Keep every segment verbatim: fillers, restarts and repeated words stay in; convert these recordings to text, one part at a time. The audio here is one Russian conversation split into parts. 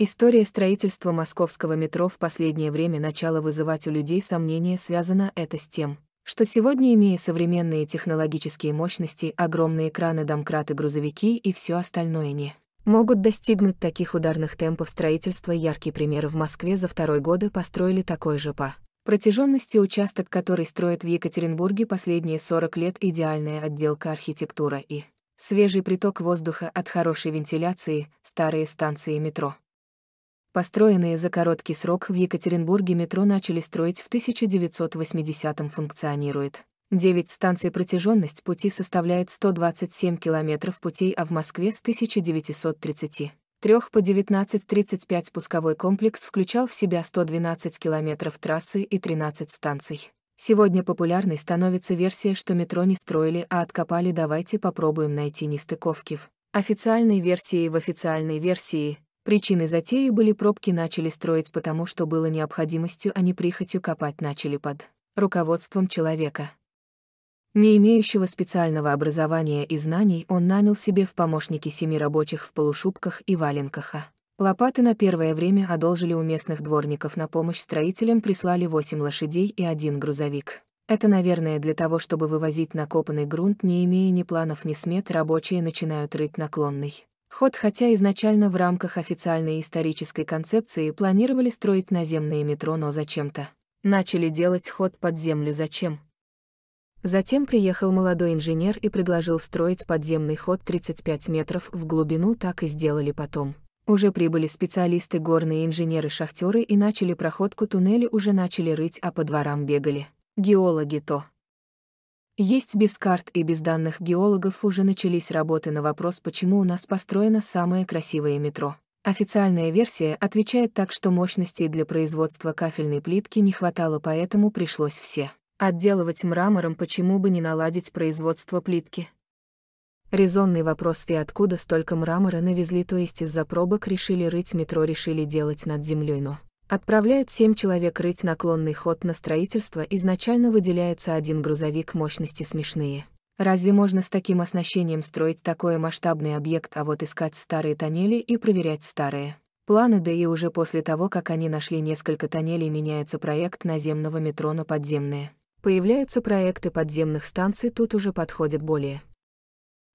История строительства Московского метро в последнее время начала вызывать у людей сомнения. Связано это с тем, что сегодня, имея современные технологические мощности, огромные краны, домкраты, грузовики и все остальное, не могут достигнуть таких ударных темпов строительства. Яркий пример: в Москве за второй годы построили такой же по протяженности участок, который строят в Екатеринбурге последние сорок лет. Идеальная отделка, архитектура и свежий приток воздуха от хорошей вентиляции. Старые станции метро, построенные за короткий срок. В Екатеринбурге метро начали строить в тысяча девятьсот восьмидесятом. Функционирует девять станций. Протяженность пути составляет сто двадцать семь километров путей, а в Москве с тысяча девятьсот тридцатого. Трех по девятнадцать тридцать пять. Пусковой комплекс включал в себя сто двенадцать километров трассы и тринадцать станций. Сегодня популярной становится версия, что метро не строили, а откопали. Давайте попробуем найти нестыковки в официальной версии и в официальной версии. Причиной затеи были пробки. Начали строить потому, что было необходимостью, а не прихотью. Копать начали под руководством человека, не имеющего специального образования и знаний. Он нанял себе в помощники семи рабочих в полушубках и валенках, а лопаты на первое время одолжили у местных дворников. На помощь строителям прислали восемь лошадей и один грузовик. Это, наверное, для того, чтобы вывозить накопанный грунт. Не имея ни планов, ни смет, рабочие начинают рыть наклонный ход, хотя изначально в рамках официальной исторической концепции планировали строить наземные метро, но зачем-то начали делать ход под землю. Зачем? Затем приехал молодой инженер и предложил строить подземный ход тридцать пять метров в глубину. Так и сделали. Потом уже прибыли специалисты, горные инженеры, шахтеры, и начали проходку. Туннели уже начали рыть, а по дворам бегали геологи. То есть без карт и без данных геологов уже начались работы. На вопрос, почему у нас построено самое красивое метро, официальная версия отвечает так, что мощностей для производства кафельной плитки не хватало, поэтому пришлось все отделывать мрамором. Почему бы не наладить производство плитки? Резонный вопрос. И откуда столько мрамора навезли? То есть из-за пробок решили рыть метро, решили делать над землей, но отправляют семь человек рыть наклонный ход. На строительство изначально выделяется один грузовик. Мощности смешные. Разве можно с таким оснащением строить такой масштабный объект? А вот искать старые тоннели и проверять старые планы, да и уже после того, как они нашли несколько тоннелей, меняется проект наземного метро на подземные. Появляются проекты подземных станций. Тут уже подходят более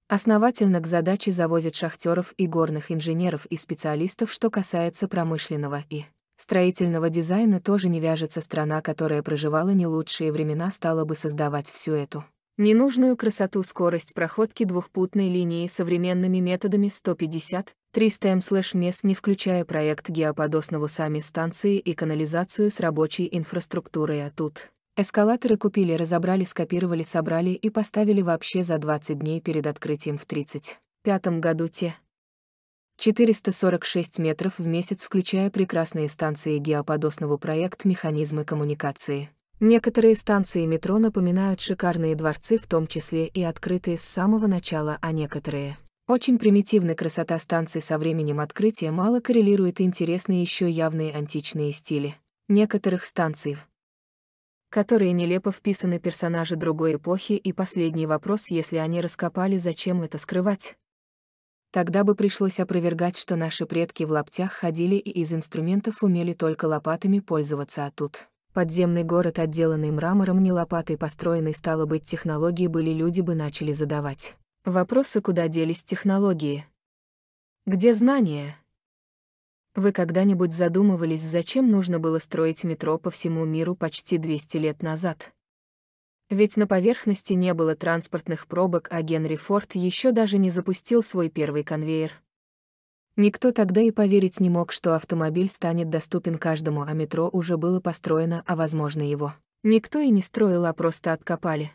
основательно к задаче, завозят шахтеров и горных инженеров и специалистов. Что касается промышленного и строительного дизайна, тоже не вяжется. Страна, которая проживала не лучшие времена, стала бы создавать всю эту ненужную красоту. Скорость проходки двухпутной линии современными методами сто пятьдесят — триста метров в час, не включая проект геоподосного, сами станции и канализацию с рабочей инфраструктурой. А тут эскалаторы купили, разобрали, скопировали, собрали и поставили вообще за двадцать дней. Перед открытием в тридцать пятом году те четыреста сорок шесть метров в месяц, включая прекрасные станции геоподосного, проект, механизмы коммуникации. Некоторые станции метро напоминают шикарные дворцы, в том числе и открытые с самого начала, а некоторые очень примитивны. Красота станций со временем открытия мало коррелирует. Интересны еще явные античные стили некоторых станций, которые нелепо вписаны персонажи другой эпохи. И последний вопрос: если они раскопали, зачем это скрывать? Тогда бы пришлось опровергать, что наши предки в лаптях ходили и из инструментов умели только лопатами пользоваться. А тут подземный город, отделанный мрамором, не лопатой построенный. Стало быть, технологии были, люди бы начали задавать вопросы: куда делись технологии? Где знания? Вы когда-нибудь задумывались, зачем нужно было строить метро по всему миру почти двести лет назад? Ведь на поверхности не было транспортных пробок, а Генри Форд еще даже не запустил свой первый конвейер. Никто тогда и поверить не мог, что автомобиль станет доступен каждому, а метро уже было построено, а возможно, его никто и не строил, а просто откопали.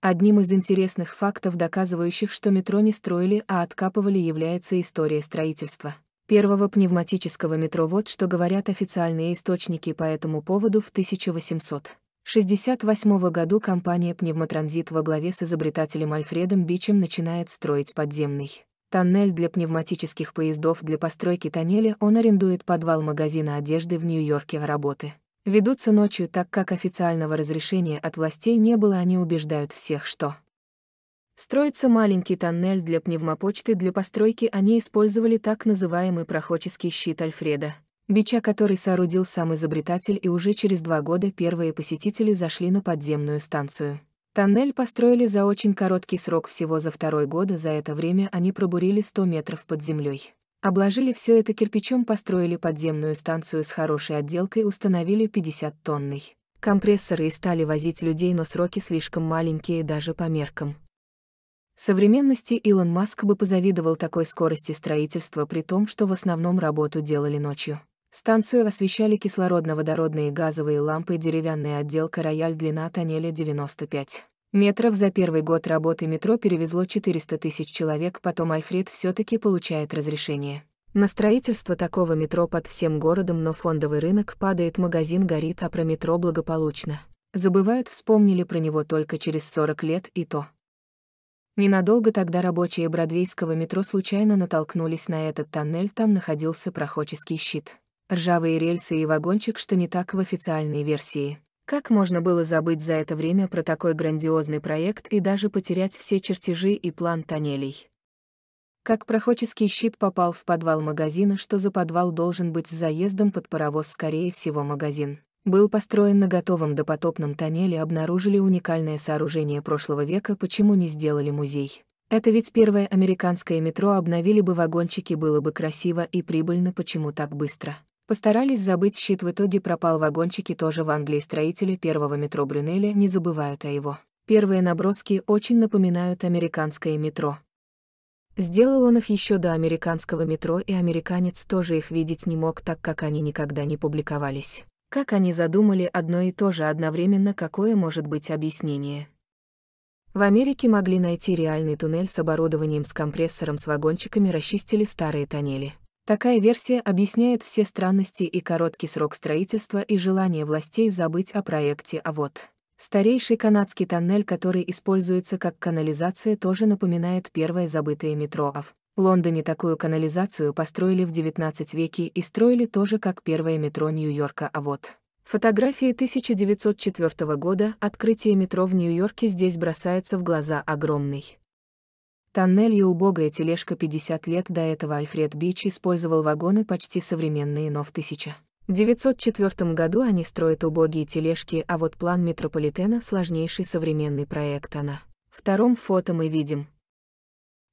Одним из интересных фактов, доказывающих, что метро не строили, а откапывали, является история строительства первого пневматического метро. Вот что говорят официальные источники по этому поводу. В тысяча восемьсот шестьдесят восьмом году компания «Пневмотранзит» во главе с изобретателем Альфредом Бичем начинает строить подземный тоннель для пневматических поездов. Для постройки тоннеля он арендует подвал магазина одежды в Нью-Йорке. Работы ведутся ночью, так как официального разрешения от властей не было. Они убеждают всех, что Строится маленький тоннель для пневмопочты. Для постройки они использовали так называемый проходческий щит Альфреда Бича, который соорудил сам изобретатель, и уже через два года первые посетители зашли на подземную станцию. Тоннель построили за очень короткий срок, всего за второй год. За это время они пробурили сто метров под землей. Обложили все это кирпичом, построили подземную станцию с хорошей отделкой, установили пятидесятитонный компрессор и стали возить людей, но сроки слишком маленькие даже по меркам современности. Илон Маск бы позавидовал такой скорости строительства, при том, что в основном работу делали ночью. Станцию освещали кислородно-водородные газовые лампы, деревянная отделка, рояль, длина тоннеля девяносто пять метров. За первый год работы метро перевезло четыреста тысяч человек. Потом Альфред все-таки получает разрешение на строительство такого метро под всем городом, но фондовый рынок падает, магазин горит, а про метро благополучно забывают, вспомнили про него только через сорок лет, и то ненадолго. Тогда рабочие бродвейского метро случайно натолкнулись на этот тоннель, там находился проходческий щит, ржавые рельсы и вагончик, что не так в официальной версии. Как можно было забыть за это время про такой грандиозный проект и даже потерять все чертежи и план тоннелей? Как проходческий щит попал в подвал магазина? Что за подвал должен быть с заездом под паровоз? Скорее всего, магазин был построен на готовом допотопном тоннеле. Обнаружили уникальное сооружение прошлого века. Почему не сделали музей? Это ведь первое американское метро. Обновили бы вагончики, было бы красиво и прибыльно. Почему так быстро? Постарались забыть щит, в итоге пропал. Вагончики тоже в Англии. Строители первого метро Брюнеля не забывают о его. Первые наброски очень напоминают американское метро. Сделал он их еще до американского метро, и американец тоже их видеть не мог, так как они никогда не публиковались. Как они задумали одно и то же одновременно, какое может быть объяснение? В Америке могли найти реальный туннель с оборудованием, с компрессором, с вагончиками, расчистили старые тоннели. Такая версия объясняет все странности и короткий срок строительства, и желание властей забыть о проекте. А вот старейший канадский тоннель, который используется как канализация, тоже напоминает первое забытое метро. А в Лондоне такую канализацию построили в девятнадцатом веке и строили тоже как первое метро Нью-Йорка. А вот фотографии тысяча девятьсот четвёртого года, открытие метро в Нью-Йорке. Здесь бросается в глаза огромный тоннель и убогая тележка. пятьдесят лет до этого Альфред Бич использовал вагоны почти современные, но в тысяча девятьсот четвёртом году они строят убогие тележки. А вот план метрополитена, сложнейший современный проект. А на втором фото мы видим,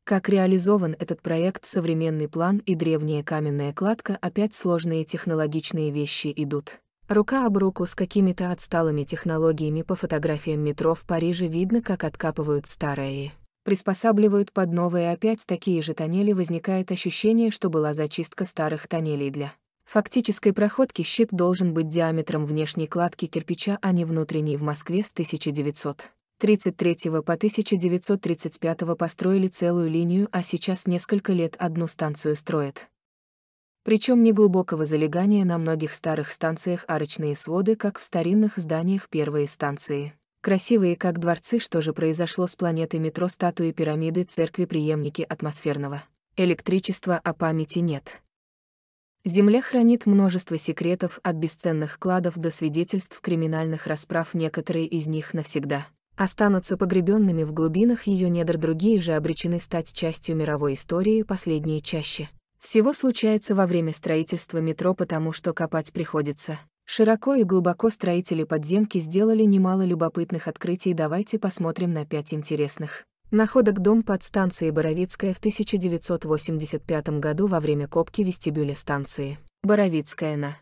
как реализован этот проект. Современный план и древняя каменная кладка. Опять сложные технологичные вещи идут рука об руку с какими-то отсталыми технологиями. По фотографиям метро в Париже видно, как откапывают старые и приспосабливают под новые. Опять такие же тоннели. Возникает ощущение, что была зачистка старых тоннелей для фактической проходки. Щит должен быть диаметром внешней кладки кирпича, а не внутренней. В Москве с тысяча девятьсот тридцать третьего по тысяча девятьсот тридцать пятый построили целую линию, а сейчас несколько лет одну станцию строят. Причем неглубокого залегания. На многих старых станциях арочные своды, как в старинных зданиях. Первые станции красивые, как дворцы. Что же произошло с планетой метро? Статуи, пирамиды, церкви, преемники атмосферного электричества, а памяти нет. Земля хранит множество секретов, от бесценных кладов до свидетельств криминальных расправ. Некоторые из них навсегда останутся погребенными в глубинах ее недр, другие же обречены стать частью мировой истории. Последние чаще всего случается во время строительства метро, потому что копать приходится широко и глубоко. Строители подземки сделали немало любопытных открытий. Давайте посмотрим на пять интересных находок. Дом под станцией Боровицкая. В тысяча девятьсот восемьдесят пятом году во время копки вестибюля станции Боровицкая на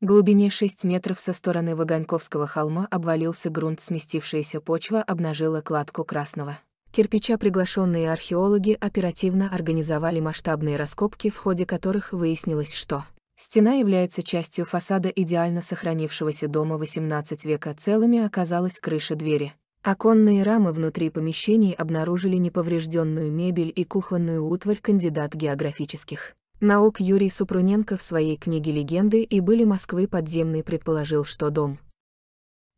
глубине шести метров со стороны Ваганьковского холма обвалился грунт. Сместившаяся почва обнажила кладку красного кирпича. Приглашенные археологи оперативно организовали масштабные раскопки, в ходе которых выяснилось, что стена является частью фасада идеально сохранившегося дома восемнадцатого века. Целыми оказалась крыша, двери, оконные рамы. Внутри помещений обнаружили неповрежденную мебель и кухонную утварь. Кандидат географических наук Юрий Супруненко в своей книге «Легенды и были Москвы подземной» предположил, что дом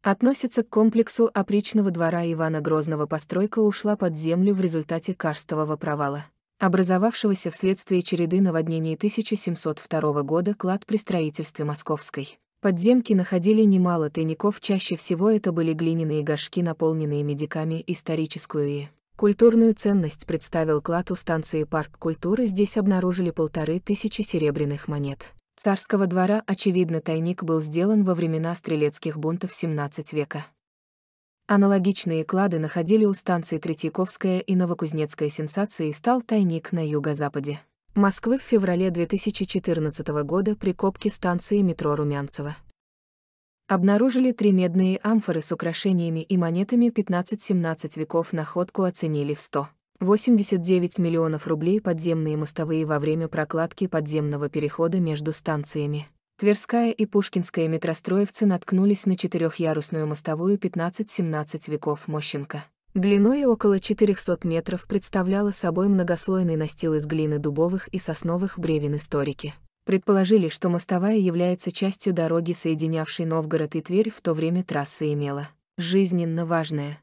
относится к комплексу опричного двора Ивана Грозного. Постройка ушла под землю в результате карстового провала, образовавшегося вследствие череды наводнений тысяча семьсот второго года. Клад при строительстве московской подземки находили немало тайников. Чаще всего это были глиняные горшки, наполненные медиками. Историческую и Культурную ценность представил клад у станции «Парк культуры». Здесь обнаружили полторы тысячи серебряных монет. Царского двора, очевидно, тайник был сделан во времена стрелецких бунтов семнадцатого века. Аналогичные клады находили у станций Третьяковская и Новокузнецкая. Сенсацией стал тайник на юго-западе Москвы в феврале две тысячи четырнадцатого года при копке станции метро Румянцево. Обнаружили три медные амфоры с украшениями и монетами пятнадцатого-семнадцатого веков. Находку оценили в сто восемьдесят девять миллионов рублей. Подземные мостовые во время прокладки подземного перехода между станциями Тверская и Пушкинская метростроевцы наткнулись на четырехъярусную мостовую пятнадцатого-семнадцатого веков Мощенко. Длиной около четырехсот метров представляла собой многослойный настил из глины, дубовых и сосновых бревен. Историки предположили, что мостовая является частью дороги, соединявшей Новгород и Тверь. В то время трасса имела жизненно важное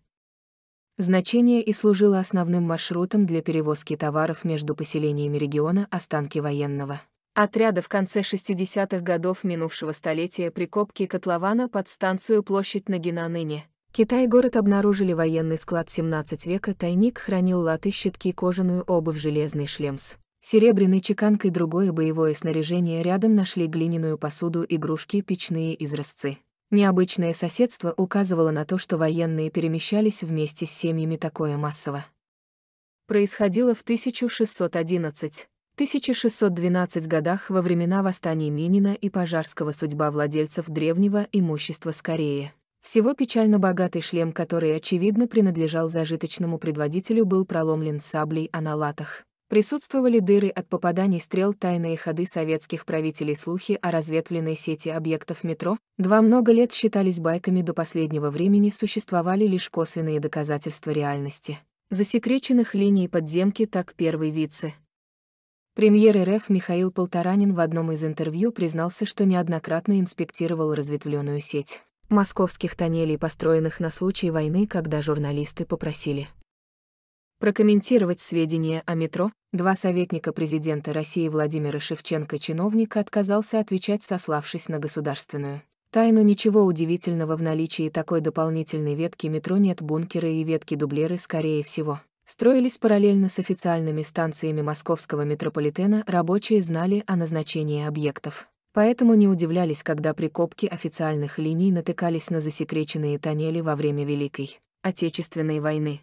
значение и служила основным маршрутом для перевозки товаров между поселениями региона. Останки военного отряда в конце шестидесятых годов минувшего столетия при копке котлована под станцию площадь Нагина, ныне Китай-город, обнаружили военный склад семнадцатого века. Тайник хранил латы, щитки, кожаную обувь, железный шлем с серебряной чеканкой, другое боевое снаряжение. Рядом нашли глиняную посуду, игрушки, печные изразцы. Необычное соседство указывало на то, что военные перемещались вместе с семьями. Такое массово происходило в тысяча шестьсот одиннадцатом — тысяча шестьсот двенадцатом годах во времена восстаний Минина и Пожарского. Судьба владельцев древнего имущества скорее всего печально. Богатый шлем, который, очевидно, принадлежал зажиточному предводителю, был проломлен саблей, а на латах присутствовали дыры от попаданий стрел. Тайные ходы советских правителей. Слухи о разветвленной сети объектов метро два много лет считались байками. До последнего времени существовали лишь косвенные доказательства реальности засекреченных линий подземки. Так, первый вице-премьер РФ Михаил Полторанин в одном из интервью признался, что неоднократно инспектировал разветвленную сеть московских тоннелей, построенных на случай войны, когда журналисты попросили прокомментировать сведения о метро. Два советника президента России Владимира Шевченко чиновника отказался отвечать, сославшись на государственную тайну. Ничего удивительного в наличии такой дополнительной ветки метро нет. Бункеры и ветки-дублеры, скорее всего, строились параллельно с официальными станциями московского метрополитена. Рабочие знали о назначении объектов, поэтому не удивлялись, когда при копке официальных линий натыкались на засекреченные тоннели во время Великой Отечественной войны.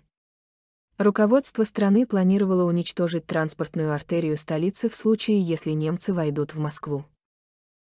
Руководство страны планировало уничтожить транспортную артерию столицы в случае, если немцы войдут в Москву.